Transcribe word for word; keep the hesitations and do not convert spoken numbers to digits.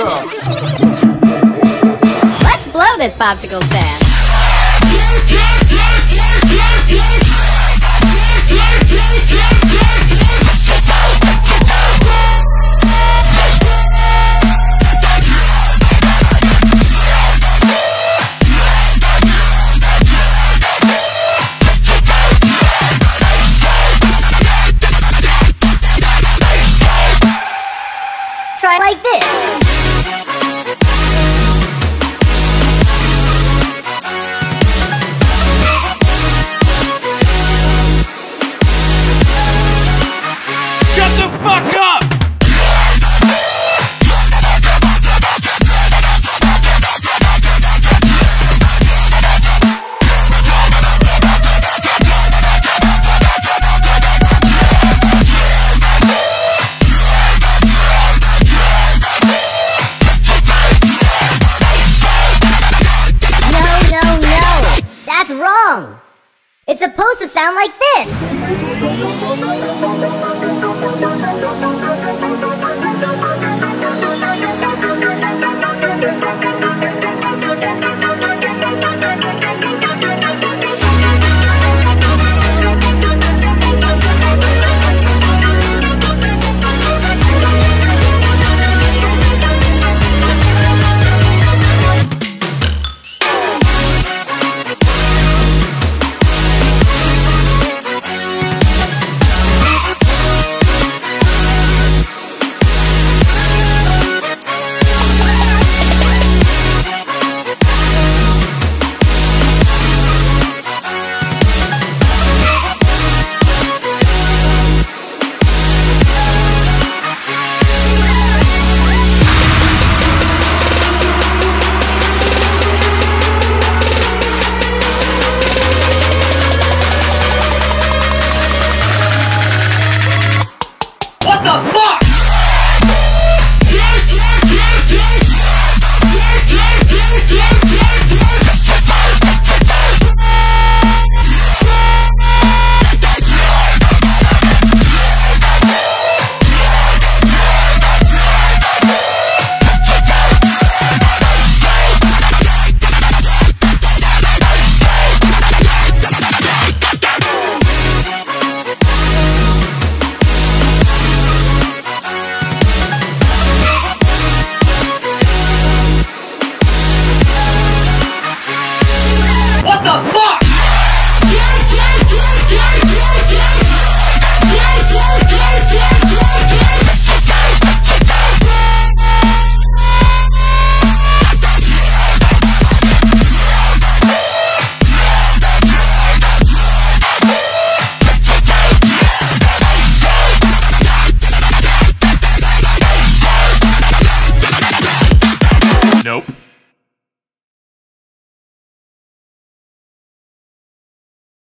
America. Let's blow this popsicle stand. Try like this. That's wrong! It's supposed to sound like this!